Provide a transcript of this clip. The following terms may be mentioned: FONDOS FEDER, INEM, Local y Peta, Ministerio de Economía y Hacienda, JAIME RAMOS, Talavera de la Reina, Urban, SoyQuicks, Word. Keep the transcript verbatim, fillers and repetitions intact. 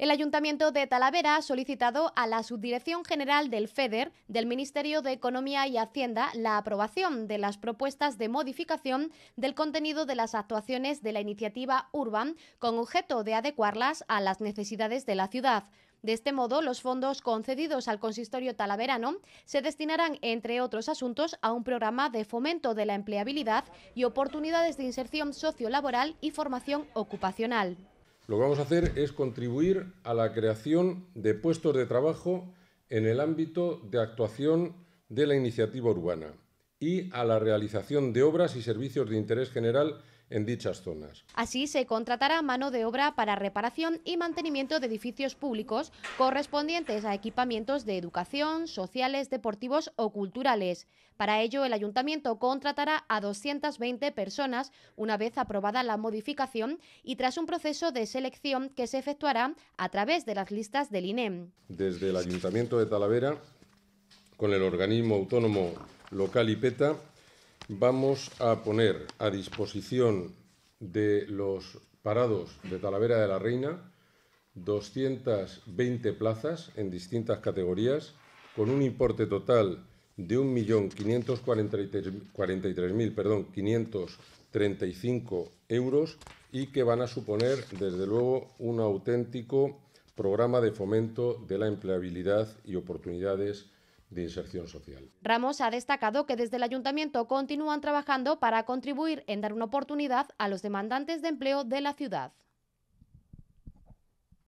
El Ayuntamiento de Talavera ha solicitado a la Subdirección General del FEDER del Ministerio de Economía y Hacienda la aprobación de las propuestas de modificación del contenido de las actuaciones de la iniciativa Urban con objeto de adecuarlas a las necesidades de la ciudad. De este modo, los fondos concedidos al consistorio talaverano se destinarán, entre otros asuntos, a un programa de fomento de la empleabilidad y oportunidades de inserción sociolaboral y formación ocupacional. Lo que vamos a hacer es contribuir a la creación de puestos de trabajo en el ámbito de actuación de la iniciativa urbana y a la realización de obras y servicios de interés general en dichas zonas. Así se contratará mano de obra para reparación y mantenimiento de edificios públicos correspondientes a equipamientos de educación, sociales, deportivos o culturales. Para ello, el ayuntamiento contratará a doscientas veinte personas una vez aprobada la modificación y tras un proceso de selección que se efectuará a través de las listas del INEM. Desde el Ayuntamiento de Talavera, con el organismo autónomo Local y Peta, vamos a poner a disposición de los parados de Talavera de la Reina doscientas veinte plazas en distintas categorías con un importe total de un millón quinientos cuarenta y tres mil quinientos treinta y cinco euros y que van a suponer, desde luego, un auténtico programa de fomento de la empleabilidad y oportunidades de inserción social. Ramos ha destacado que desde el ayuntamiento continúan trabajando para contribuir en dar una oportunidad a los demandantes de empleo de la ciudad.